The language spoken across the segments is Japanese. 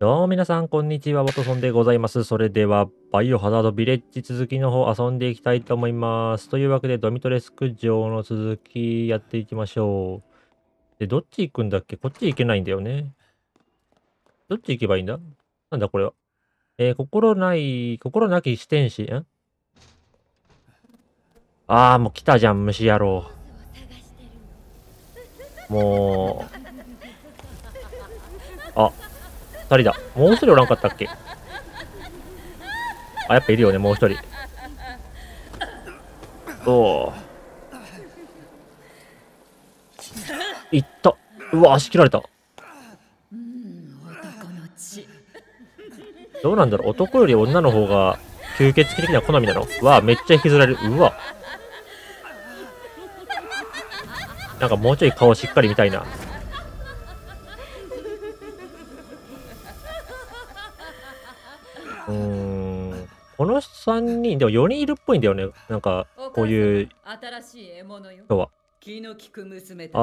どうも皆さん、こんにちは。ワトソンでございます。それでは、バイオハザードビレッジ続きの方遊んでいきたいと思います。というわけで、ドミトレスク城の続きやっていきましょう。で、どっち行くんだっけ？こっち行けないんだよね。どっち行けばいいんだ？なんだこれは。心なき視天使。ん？あー、もう来たじゃん、虫野郎。もう。あ。2人だ。もう1人おらんかったっけ？あ、やっぱいるよね、もう1人。おぉ。いった。うわ、足切られた。どうなんだろう、男より女の方が吸血鬼的な好みなの？うわ、めっちゃ引きずられる。うわ。なんかもうちょい顔しっかり見たいな。この3人、でも4人いるっぽいんだよね。なんか、こういう人は。あ、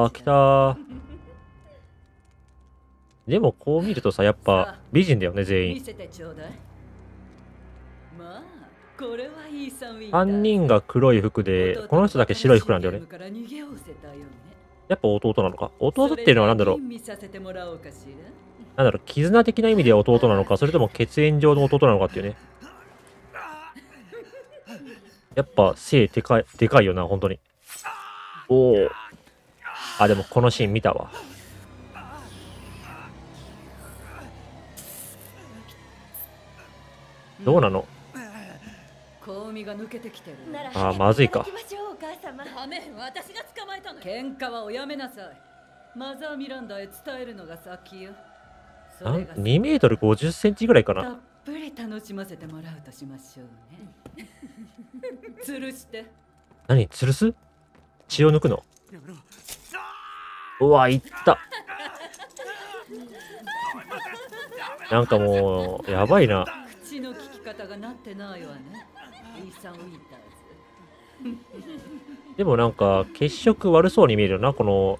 来たー。でも、こう見るとさ、やっぱ美人だよね、全員。3人が黒い服で、この人だけ白い服なんだよね。やっぱ弟なのか。弟っていうのは何だろう。なんだろう、絆的な意味で弟なのか、それとも血縁上の弟なのかっていうね。やっぱ背でかいよな、本当に。おお。あ、でもこのシーン見たわ。どうなの？ああ、まずいか。喧嘩はおやめなさい。マザーミランダへ伝えるのが先よ。2m50cm ぐらいかな。たっぷり楽しませてもらうとしましょうね。吊るして。何吊るす？血を抜くの。うわ、いった。なんかもうやばいな。口の利き方がなってないわね。でもなんか血色悪そうに見えるよな、この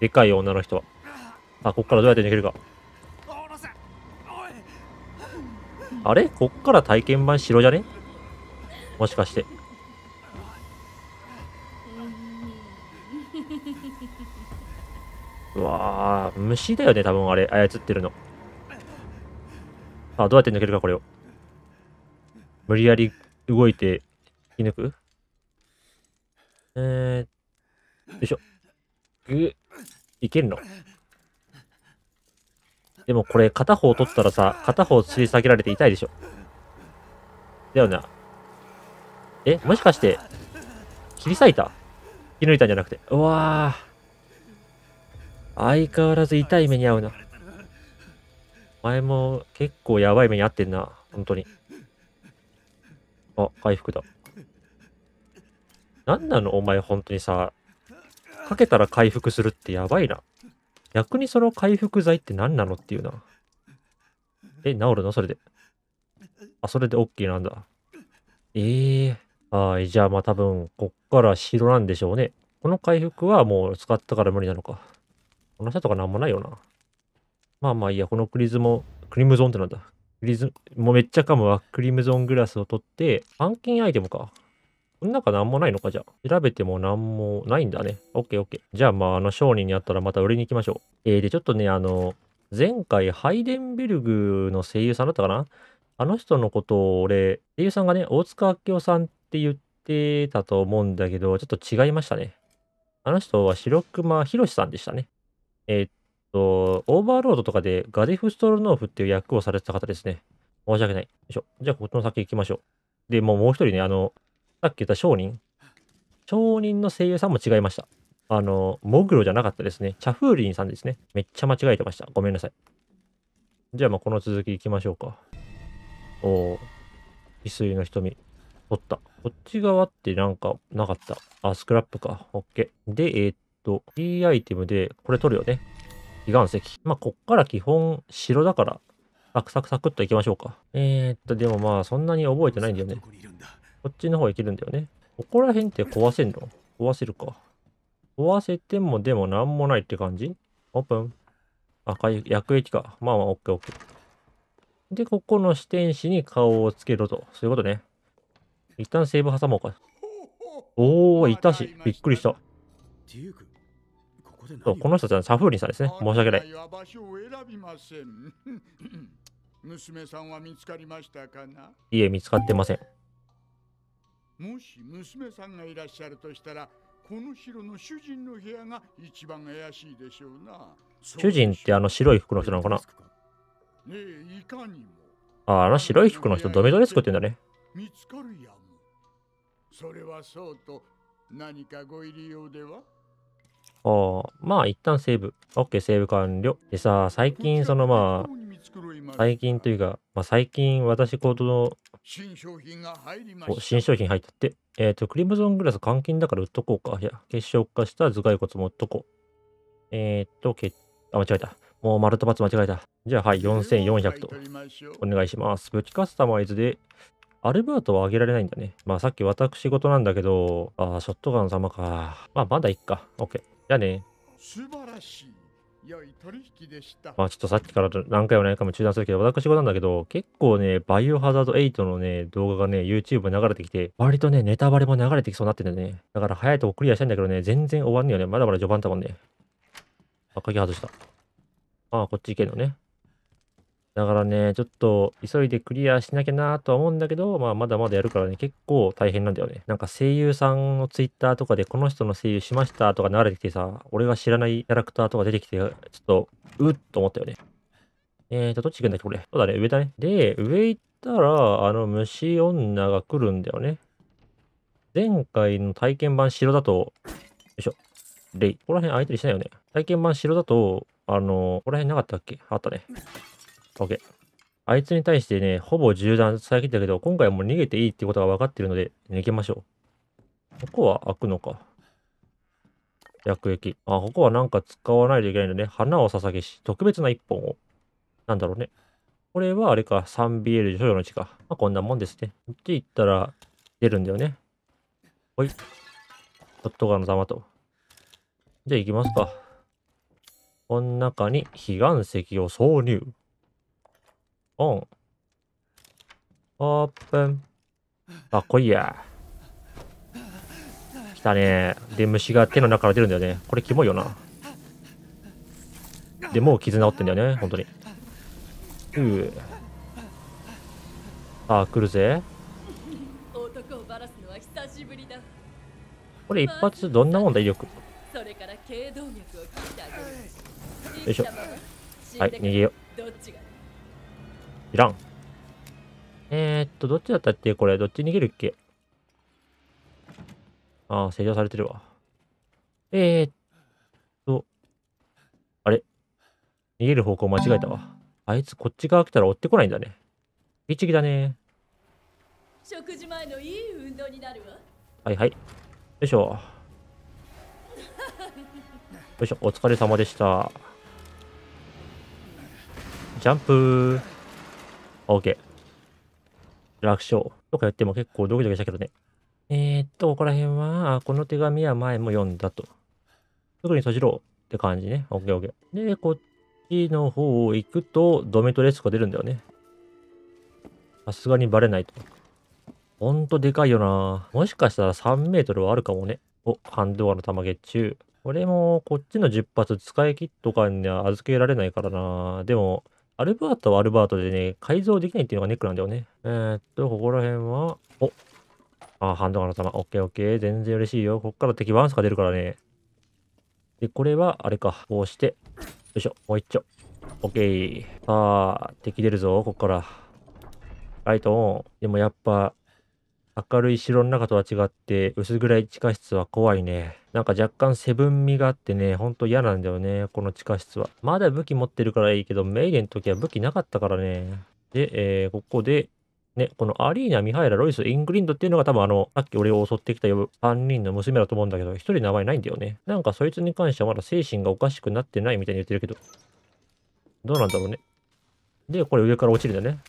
でかい女の人は。あ、こっからどうやって逃げるか。あれ？こっから体験版白じゃね？もしかして。うわぁ、虫だよね、多分あれ、操ってるの。あ、どうやって抜けるか、これを。無理やり動いて、引き抜く？よいしょ。いけるの？でもこれ片方取ったらさ、片方吊り下げられて痛いでしょ。だよな。え、もしかして、切り裂いた？切り抜いたんじゃなくて。うわぁ。相変わらず痛い目に遭うな。前も結構やばい目に遭ってんな、本当に。あ、回復だ。なんなのお前、本当にさ、かけたら回復するってやばいな。逆にその回復剤って何なのっていうな。え、治るのそれで。あ、それで OK なんだ。はい、じゃあまあ多分、こっから白なんでしょうね。この回復はもう使ったから無理なのか。この人とかなんもないよな。まあまあいいや、このクリムゾンってなんだ。もうめっちゃ噛むわ。クリムゾングラスを取って、換金アイテムか。この中なんもないのか、じゃあ。調べてもなんもないんだね。オッケーオッケー。じゃあまあ、商人にあったらまた売りに行きましょう。で、ちょっとね、前回、ハイデンビルグの声優さんだったかな？あの人のことを俺、声優さんがね、大塚明夫さんって言ってたと思うんだけど、ちょっと違いましたね。あの人は白熊博さんでしたね。オーバーロードとかでガディフ・ストロノーフっていう役をされてた方ですね。申し訳ない。よいしょ。じゃあ、こっちの先行きましょう。で、もう一人ね、さっき言った商人。商人の声優さんも違いました。モグロじゃなかったですね。チャフーリンさんですね。めっちゃ間違えてました。ごめんなさい。じゃあ、まあ、この続き行きましょうか。おぉ。翡翠の瞳。取った。こっち側ってなんかなかった。あ、スクラップか。オッケー。で、キーアイテムで、これ取るよね。奇岩石。まあ、こっから基本、白だから、サクッといきましょうか。でもまあ、そんなに覚えてないんだよね。こっちの方行けるんだよね。ここら辺って壊せんの？壊せるか。壊せても、でもなんもないって感じ？オープン。あ、薬液か。まあまあ、オッケーオッケー。で、ここの視点子に顔をつけろと。そういうことね。一旦セーブ挟もうか。おー、いたし。びっくりした。そう、この人たちはサフーリンさんですね。申し訳ない。娘さんは見つかりましたかな？いえ、見つかってません。もし娘さんがいらっしゃるとしたら、この城の主人の部屋が一番怪しいでしょうな。主人ってあの白い服の人なのかな？ねえ、いかにも。あの白い服の人、ドメドレスクって言うんだね。見つかるやん。それはそうと、何かご入り用では？ああ、まあ一旦セーブ。OK、セーブ完了。でさ、最近そのまあ、最近というか、まあ、最近私新商品入ったって、クリムゾングラス換金だから売っとこうか。いや、結晶化した頭蓋骨も売っとこう。間違えた。もう丸と×間違えた。じゃあ、はい、4400と。お願いします。武器カスタマイズで、アルバートは上げられないんだね。まあ、さっき私事なんだけど、ああ、ショットガン様か。まあ、まだいっか。OK。じゃあね。素晴らしい。まあちょっとさっきから何回も何回も中断するけど、私事なんだけど、結構ね、バイオハザード8のね、動画がね、YouTube に流れてきて、割とね、ネタバレも流れてきそうになってるんだよね。だから早いとこクリアしたいんだけどね、全然終わんねえよね。まだまだ序盤だもんね。あ、鍵外した。ああ、こっち行けるのね。だからね、ちょっと急いでクリアしなきゃなとは思うんだけど、まあまだまだやるからね、結構大変なんだよね。なんか声優さんのツイッターとかで、この人の声優しましたとか流れてきてさ、俺が知らないキャラクターとか出てきて、ちょっと、うっと思ったよね。どっち行くんだっけ、これ。そうだね、上だね。で、上行ったら、あの虫女が来るんだよね。前回の体験版白だと、よいしょ、レイ。ここら辺空いたりしないよね。体験版白だと、ここら辺なかったっけ？あったね。OK。あいつに対してね、ほぼ銃弾遮ったけど、今回はもう逃げていいってことが分かってるので、逃げましょう。ここは開くのか。薬液。あ、ここはなんか使わないといけないのね。花を捧げし、特別な一本を。なんだろうね。これはあれか、3BL 所要の地か。まあ、こんなもんですね。こっち行ったら出るんだよね。ほい。ショットガンの弾と。じゃあ行きますか。この中に、悲願石を挿入。オン。オープン。あ、来いや。来たね。で、虫が手の中から出るんだよね。これキモいよな。で、もう傷治ってんだよね。本当に。あ、来るぜ。これ一発どんなもんだ、威力。よいしょ。はい、逃げよう。いらん。どっちだったっけこれ、どっち逃げるっけ？ああ、施錠されてるわ。あれ？逃げる方向間違えたわ。あいつこっち側来たら追ってこないんだね。ギチギだね。食事前のいい運動になるわ。はいはい。よいしょ。よいしょ、お疲れ様でした。ジャンプー。OK。楽勝。とかやっても結構ドキドキしたけどね。ここら辺は、この手紙は前も読んだと。すぐに閉じろって感じね。OK。で、こっちの方行くと、ドメトレスクが出るんだよね。さすがにバレないと。ほんとでかいよな。もしかしたら3メートルはあるかもね。お、ハンドアの玉月中。これも、こっちの10発使い切っとかには預けられないからな。でも、アルバートはアルバートでね、改造できないっていうのがネックなんだよね。ここら辺は、おあ、ハンドガンの弾。OK。全然嬉しいよ。こっから敵ワンスが出るからね。で、これは、あれか。こうして、よいしょ。もう一丁。OK。さあ、敵出るぞ、こっから。ライトオン。でもやっぱ、明るい城の中とは違って、薄暗い地下室は怖いね。なんか若干セブン味があってね、ほんと嫌なんだよね、この地下室は。まだ武器持ってるからいいけど、メイデンの時は武器なかったからね。で、ここで、ね、このアリーナ、ミハイラ、ロイス、イングリンドっていうのが多分さっき俺を襲ってきた3人の娘だと思うんだけど、1人名前ないんだよね。なんかそいつに関してはまだ精神がおかしくなってないみたいに言ってるけど、どうなんだろうね。で、これ上から落ちるんだよね。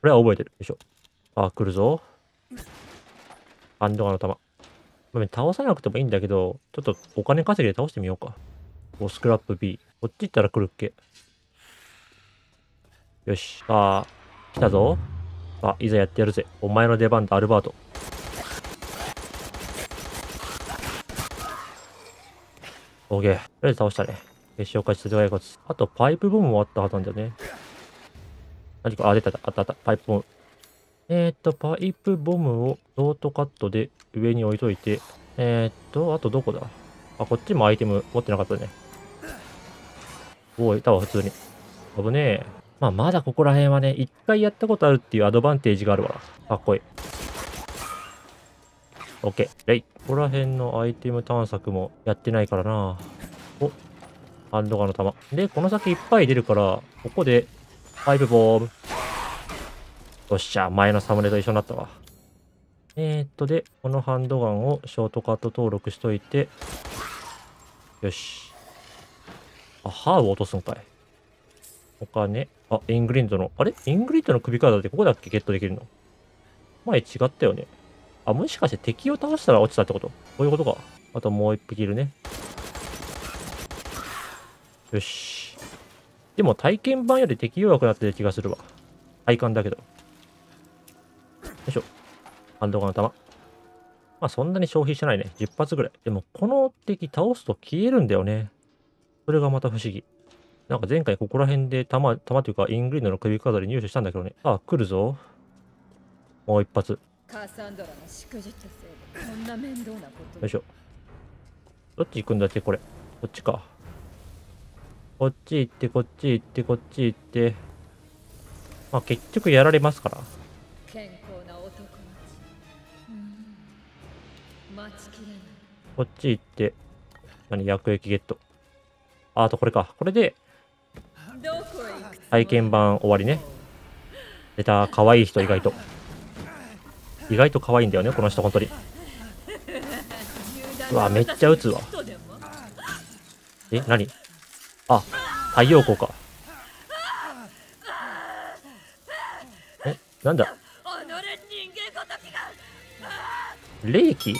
これは覚えてる。よいしょ。あ、来るぞ。ハンドガンの弾。倒さなくてもいいんだけど、ちょっとお金稼ぎで倒してみようか。お、スクラップ B。こっち行ったら来るっけ？よし。ああ、来たぞ。あ、いざやってやるぜ。お前の出番だ、アルバート。オーケー。とりあえず倒したね。決勝勝ちするがいこつ。あと、パイプボムもあったはずなんだよね。何か、あ、出た、あったあった。パイプボム。パイプボムをショートカットで上に置いといて。あとどこだ？あ、こっちもアイテム持ってなかったね。おい、たわ、普通に。危ねえ。まあ、まだここら辺はね、一回やったことあるっていうアドバンテージがあるわ。かっこいい。オッケー。ここら辺のアイテム探索もやってないからな。お、ハンドガンの弾。で、この先いっぱい出るから、ここで、パイプボーム。よっしゃ、前のサムネと一緒になったわ。で、このハンドガンをショートカット登録しといて、よし。あ、歯を落とすんかい。お金。あ、イングリッドの、あれイングリッドの首からだってここだっけゲットできるの。前違ったよね。あ、もしかして敵を倒したら落ちたってこと？こういうことか。あともう一匹いるね。よし。でも体験版より敵弱くなってる気がするわ。体感だけど。よいしょ。ハンドガンの弾。まあそんなに消費してないね。10発ぐらい。でもこの敵倒すと消えるんだよね。それがまた不思議。なんか前回ここら辺で弾というかイングリッドの首飾り入手したんだけどね。あ、来るぞ。もう一発。よいしょ。どっち行くんだっけこれ。こっちか。こっち行って、こっち行って、こっち行って。まあ結局やられますから。こっち行って、何、薬液ゲット。あとこれか。これで、体験版終わりね。出た、可愛い人、意外と。意外と可愛いんだよね、この人、本当に。うわ、めっちゃ打つわ。え、何？あ、太陽光か。え、なんだ？霊気？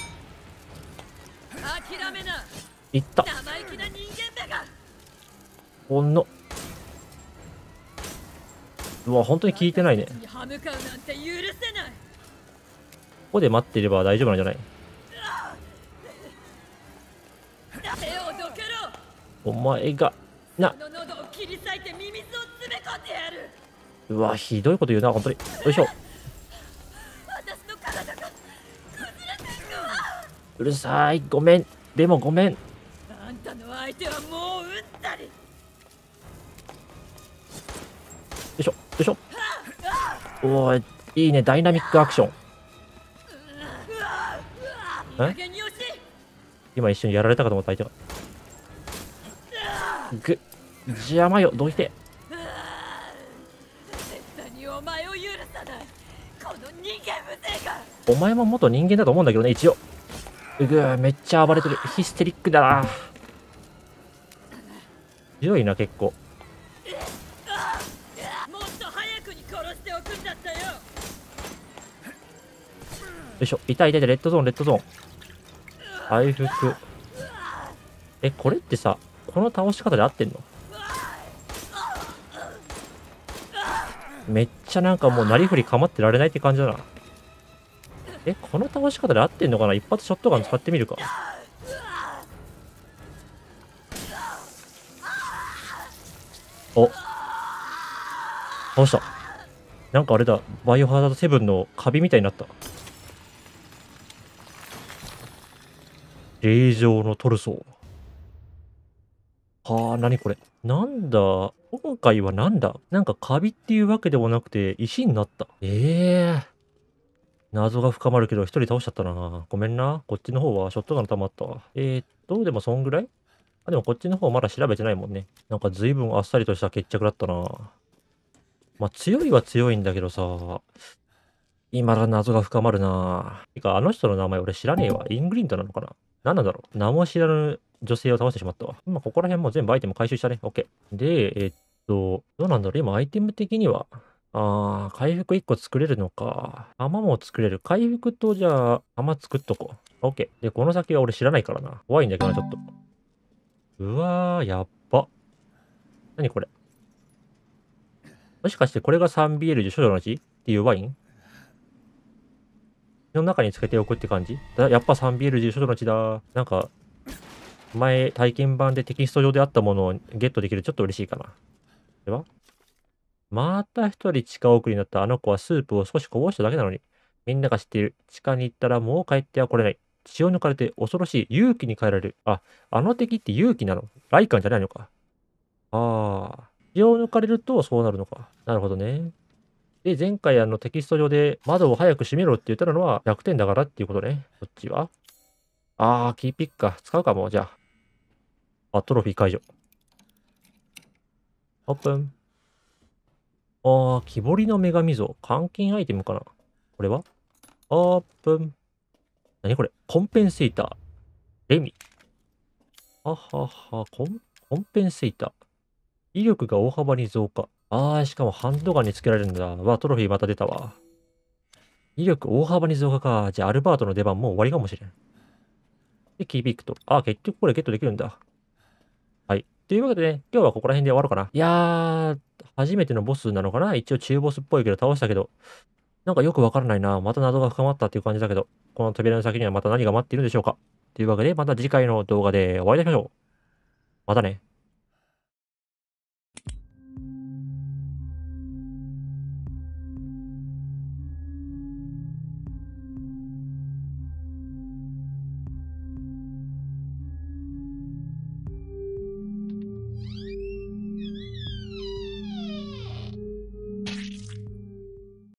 いった。ほんの、うわ、本当に効いてないね。ここで待っていれば大丈夫なんじゃない？お前がな、うわ、ひどいこと言うな、本当に。よいしょ。うるさい、ごめん。でもごめん。あんたの相手はもう撃ったり。よいしょ、よいしょ。おー、いいね、ダイナミックアクション。今一緒にやられたかと思った相手が。ぐ、邪魔よ、どいて。お前も元人間だと思うんだけどね、一応。うぐー、めっちゃ暴れてる。ヒステリックだな。強いな、結構。もっと早くに殺しておくんだったよ。よいしょ、痛い痛い痛い、レッドゾーン、レッドゾーン。回復。え、これってさ、この倒し方で合ってんの？めっちゃなんかもうなりふり構ってられないって感じだな。え、この倒し方で合ってんのかな？一発ショットガン使ってみるか。お、倒した。なんかあれだ、バイオハザード7のカビみたいになった。霊場のトルソー。はあ、何これ、なんだ今回は。なんだ、なんかカビっていうわけでもなくて石になった。謎が深まるけど、一人倒しちゃったな。ごめんな。こっちの方はショットガンの弾あったわ。でもそんぐらい？あ、でもこっちの方まだ調べてないもんね。なんか随分あっさりとした決着だったな。まあ強いは強いんだけどさ、今だ謎が深まるな。てか、あの人の名前俺知らねえわ。イングリッドなのかな？何なんだろう？名も知らぬ女性を倒してしまったわ。今ここら辺も全部アイテム回収したね。オッケー。で、どうなんだろう？今アイテム的には。ああ、回復1個作れるのか。弾も作れる。回復と、じゃあ、弾作っとこう。オッケー。で、この先は俺知らないからな。怖いんだけどな、ちょっと。うわー、やっば。なにこれ。もしかしてこれがサンビエルジュ処女の血っていうワインの中につけておくって感じだ。やっぱサンビエルジュ処女の血だ。なんか、前体験版でテキスト上であったものをゲットできる。ちょっと嬉しいかな。ではまた一人地下奥になった。あの子はスープを少しこぼしただけなのに。みんなが知っている。地下に行ったらもう帰っては来れない。血を抜かれて恐ろしい。勇気に変えられる。あ、あの敵って勇気なの？ライカンじゃないのか。ああ。血を抜かれるとそうなるのか。なるほどね。で、前回テキスト上で窓を早く閉めろって言ったのは弱点だからっていうことね。こっちはああ、キーピッカー。使うかも、じゃあ。あ、トロフィー解除。オープン。ああ、木彫りの女神像。監禁アイテムかな。これはオープン。何これ？コンペンセーター。レミ。ははは、コンペンセーター。威力が大幅に増加。あー、しかもハンドガンにつけられるんだ。わ、トロフィーまた出たわ。威力大幅に増加か。じゃあ、アルバートの出番もう終わりかもしれん。で、キービックと。あー、結局これゲットできるんだ。はい。というわけでね、今日はここら辺で終わろうかな。いやー、初めてのボスなのかな？一応中ボスっぽいけど倒したけど。なんかよくわからないな。また謎が深まったっていう感じだけど、この扉の先にはまた何が待っているんでしょうか。というわけで、また次回の動画でお会いしましょう。またね。